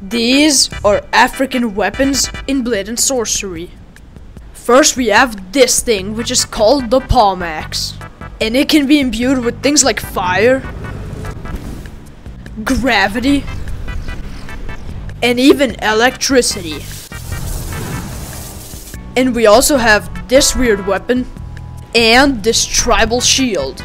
These are African weapons in Blade and Sorcery. First we have this thing, which is called the palm axe. And it can be imbued with things like fire, gravity, and even electricity. And we also have this weird weapon and this tribal shield.